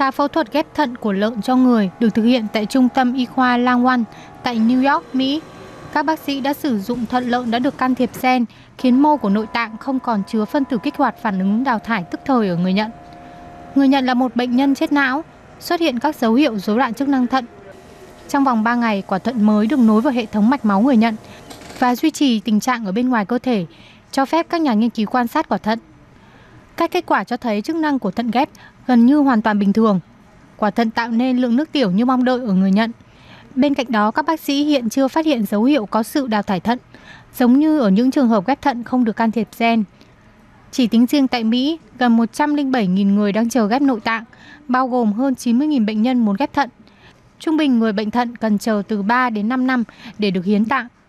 Ca phẫu thuật ghép thận của lợn cho người được thực hiện tại trung tâm y khoa Langone tại New York, Mỹ. Các bác sĩ đã sử dụng thận lợn đã được can thiệp gen, khiến mô của nội tạng không còn chứa phân tử kích hoạt phản ứng đào thải tức thời ở người nhận. Người nhận là một bệnh nhân chết não, xuất hiện các dấu hiệu rối loạn chức năng thận. Trong vòng 3 ngày, quả thận mới được nối vào hệ thống mạch máu người nhận và duy trì tình trạng ở bên ngoài cơ thể, cho phép các nhà nghiên cứu quan sát quả thận. Các kết quả cho thấy chức năng của thận ghép gần như hoàn toàn bình thường. Quả thận tạo nên lượng nước tiểu như mong đợi ở người nhận. Bên cạnh đó, các bác sĩ hiện chưa phát hiện dấu hiệu có sự đào thải thận, giống như ở những trường hợp ghép thận không được can thiệp gen. Chỉ tính riêng tại Mỹ, gần 107.000 người đang chờ ghép nội tạng, bao gồm hơn 90.000 bệnh nhân muốn ghép thận. Trung bình người bệnh thận cần chờ từ 3 đến 5 năm để được hiến tạng.